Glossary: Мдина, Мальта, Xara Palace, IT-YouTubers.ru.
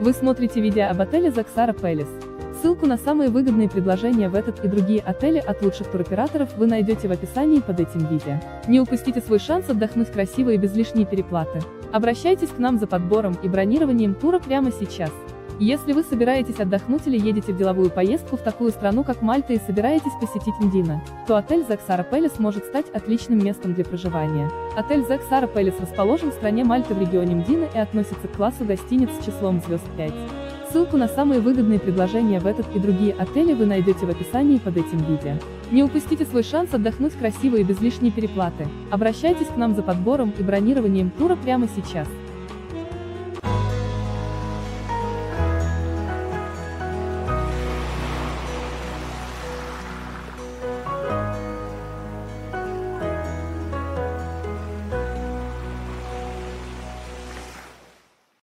Вы смотрите видео об отеле The Xara Palace. Ссылку на самые выгодные предложения в этот и другие отели от лучших туроператоров вы найдете в описании под этим видео. Не упустите свой шанс отдохнуть красиво и без лишней переплаты. Обращайтесь к нам за подбором и бронированием тура прямо сейчас. Если вы собираетесь отдохнуть или едете в деловую поездку в такую страну, как Мальта, и собираетесь посетить Мдина, то отель The Xara Palace может стать отличным местом для проживания. Отель The Xara Palace расположен в стране Мальта в регионе Мдина и относится к классу гостиниц с числом звезд 5. Ссылку на самые выгодные предложения в этот и другие отели вы найдете в описании под этим видео. Не упустите свой шанс отдохнуть красиво и без лишней переплаты. Обращайтесь к нам за подбором и бронированием тура прямо сейчас.